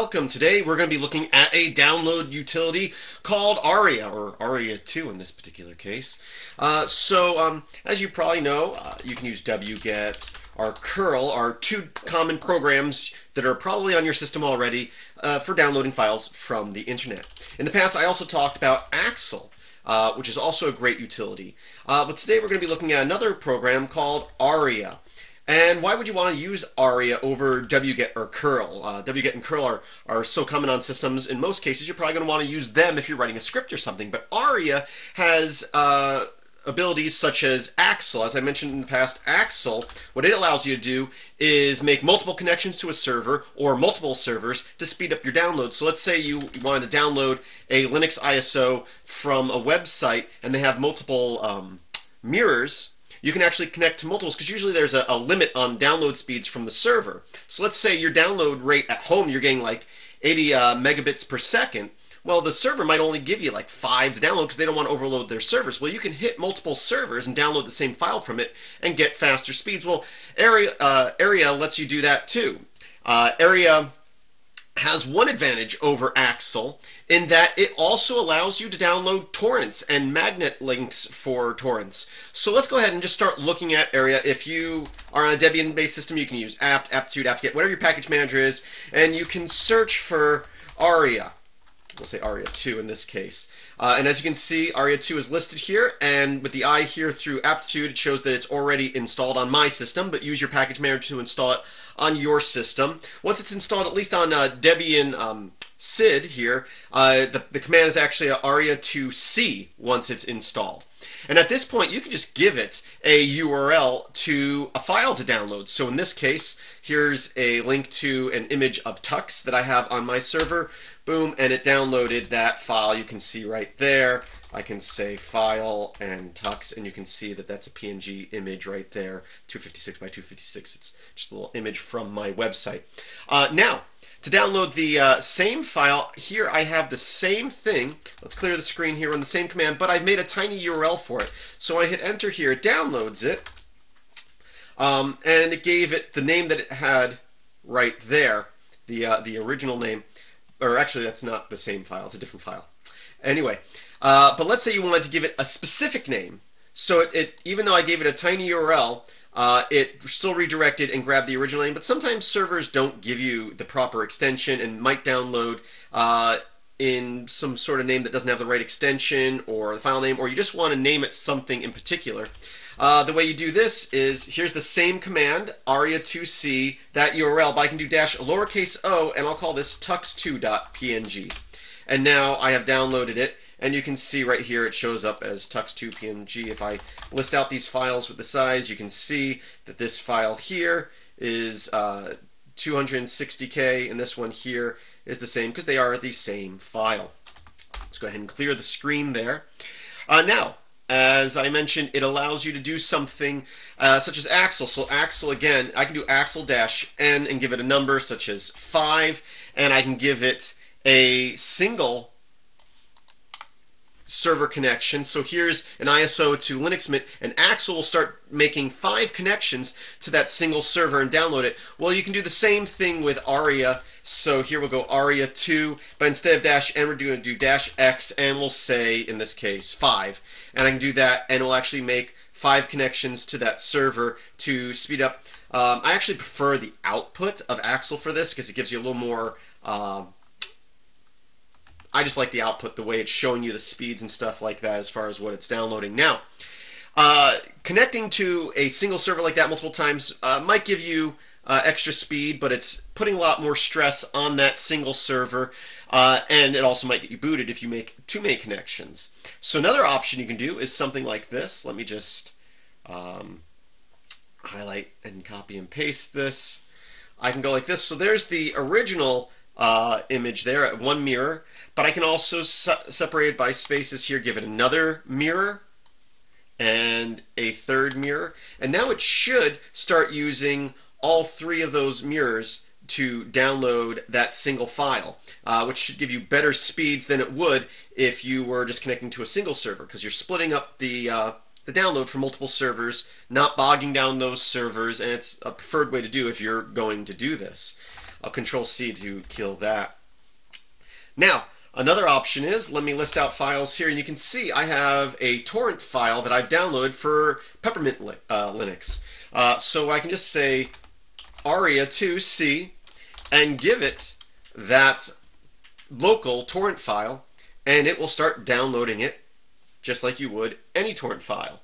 welcome. Today we're going to be looking at a download utility called Aria, or aria2 in this particular case. As you probably know, you can use wget or curl are two common programs that are probably on your system already for downloading files from the internet. In the past, I also talked about Axel, which is also a great utility. But today we're going to be looking at another program called Aria. And why would you want to use Aria over wget or curl? Wget and curl are so common on systems. In most cases, you're probably going to want to use them if you're writing a script or something. But Aria has abilities such as Axel. As I mentioned in the past, Axel, what it allows you to do is make multiple connections to a server or multiple servers to speed up your download. So let's say you wanted to download a Linux ISO from a website and they have multiple mirrors. You can actually connect to multiples because usually there's a limit on download speeds from the server. So let's say your download rate at home, you're getting like 80 megabits per second. Well, the server might only give you like 5 to download because they don't want to overload their servers. Well, you can hit multiple servers and download the same file from it and get faster speeds. Well, Aria lets you do that too. Aria has one advantage over Axel in that it also allows you to download torrents and magnet links for torrents. So let's go ahead and just start looking at Aria. If you are on a Debian-based system, you can use apt, aptitude, apt-get, whatever your package manager is, and you can search for Aria. We'll say Aria2 in this case. And as you can see, Aria2 is listed here, and with the I here through aptitude, it shows that it's already installed on my system, but use your package manager to install it on your system. Once it's installed, at least on Debian SID here, the command is actually aria2c once it's installed. And at this point, you can just give it a URL to a file to download. So in this case, here's a link to an image of Tux that I have on my server. Boom, and it downloaded that file. You can see right there. I can say file and Tux, and you can see that that's a PNG image right there, 256 by 256. It's just a little image from my website. Now, to download the same file, here I have the same thing. Let's clear the screen here on the same command, but I've made a tiny URL for it. So I hit enter here, it downloads it, and it gave it the name that it had right there, the original name. Or actually, that's not the same file, it's a different file. Anyway, but let's say you wanted to give it a specific name. So even though I gave it a tiny URL, it still redirected and grabbed the original name, but sometimes servers don't give you the proper extension and might download in some sort of name that doesn't have the right extension or the file name, or you just want to name it something in particular. The way you do this is, here's the same command, aria2c, that URL, but I can do dash lowercase o, and I'll call this tux2.png. And now I have downloaded it, and you can see right here it shows up as tux2.png. If I list out these files with the size, you can see that this file here is 260K, and this one here is the same because they are the same file. Let's go ahead and clear the screen there. Now, as I mentioned, it allows you to do something such as Axel. So Axel, again, I can do Axel-N and give it a number such as 5, and I can give it a single server connection. So here's an ISO to Linux Mint, and Axel will start making 5 connections to that single server and download it. Well, you can do the same thing with Aria. So here we'll go Aria2, but instead of dash N, we're going to do dash X, and we'll say, in this case, 5. And I can do that, and it'll actually make 5 connections to that server to speed up. I actually prefer the output of Axel for this because it gives you a little more... I just like the output, the way it's showing you the speeds and stuff like that as far as what it's downloading. Now, connecting to a single server like that multiple times might give you extra speed, but it's putting a lot more stress on that single server, and it also might get you booted if you make too many connections. So another option you can do is something like this. Let me just highlight and copy and paste this. I can go like this. So there's the original image there at one mirror, but I can also separate it by spaces here, give it another mirror and a third mirror, and now it should start using all 3 of those mirrors to download that single file, which should give you better speeds than it would if you were just connecting to a single server, because you're splitting up the download for multiple servers, not bogging down those servers, and it's a preferred way to do if you're going to do this. I'll Control C to kill that. Now, another option is, let me list out files here, and you can see I have a torrent file that I've downloaded for Peppermint Linux. So I can just say aria2c and give it that local torrent file, and it will start downloading it just like you would any torrent file.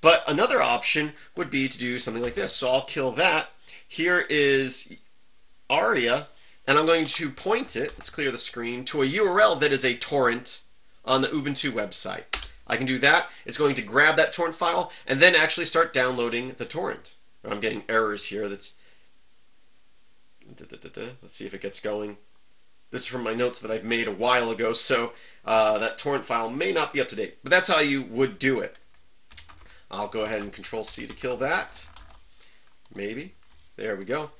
But another option would be to do something like this. So I'll kill that. Here is aria, and I'm going to point it, let's clear the screen, to a URL that is a torrent on the Ubuntu website. I can do that. It's going to grab that torrent file and then actually start downloading the torrent. I'm getting errors here. That's, let's see if it gets going. This is from my notes that I've made a while ago, so that torrent file may not be up to date, but that's how you would do it. I'll go ahead and Control C to kill that. Maybe. There we go.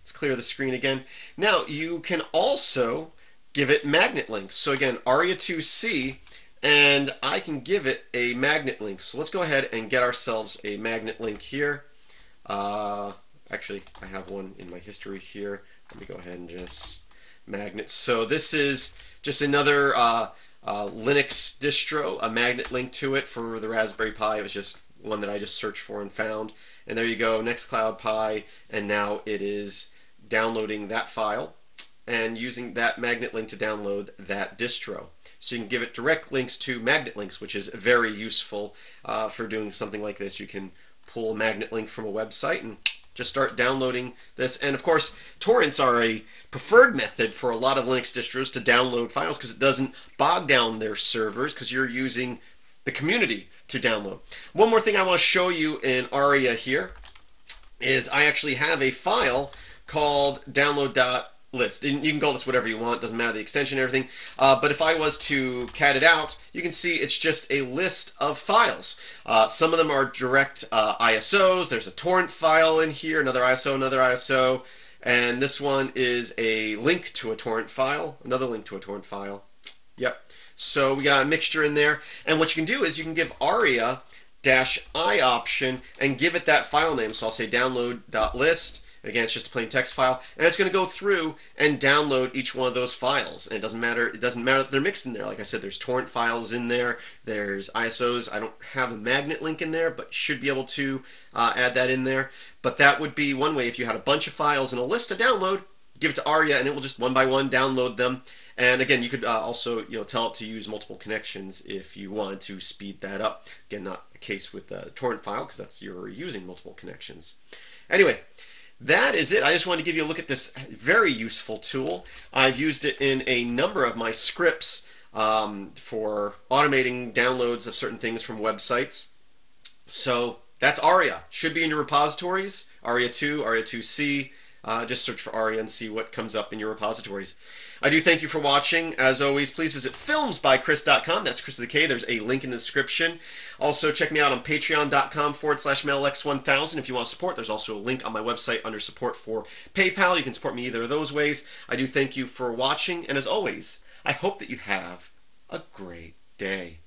Let's clear the screen again. Now, you can also give it magnet links. So again, aria2c, and I can give it a magnet link. So let's go ahead and get ourselves a magnet link here. Actually, I have one in my history here. Let me go ahead and just magnet. So this is just another Linux distro, a magnet link to it for the Raspberry Pi. It was just one that I just searched for and found. And there you go, NextCloudPi, and now it is downloading that file and using that magnet link to download that distro. So you can give it direct links to magnet links, which is very useful for doing something like this. You can pull a magnet link from a website and just start downloading this. And of course, torrents are a preferred method for a lot of Linux distros to download files because it doesn't bog down their servers because you're using the community to download. One more thing I want to show you in Aria here is I actually have a file called download.list. And you can call this whatever you want, doesn't matter the extension and everything. But if I was to cat it out, you can see it's just a list of files. Some of them are direct ISOs. There's a torrent file in here, another ISO, and this one is a link to a torrent file, another link to a torrent file. Yep. So we got a mixture in there. And what you can do is you can give aria-i option and give it that file name. So I'll say download.list. Again, it's just a plain text file, and it's going to go through and download each one of those files. And it doesn't matter that they're mixed in there. Like I said, there's torrent files in there, there's ISOs. I don't have a magnet link in there, but should be able to add that in there. But that would be one way if you had a bunch of files in a list to download, give it to Aria, and it will just one by one download them. And again, you could also tell it to use multiple connections if you wanted to speed that up. Again, not the case with the torrent file because that's you're using multiple connections. Anyway. That is it. I just wanted to give you a look at this very useful tool. I've used it in a number of my scripts for automating downloads of certain things from websites. So that's Aria. Should be in your repositories, Aria2, Aria2C. Just search for Aria and see what comes up in your repositories. I do thank you for watching. As always, please visit filmsbychris.com. That's Chris with a K. There's a link in the description. Also, check me out on patreon.com/mailx1000 if you want to support. There's also a link on my website under support for PayPal. You can support me either of those ways. I do thank you for watching, and as always, I hope that you have a great day.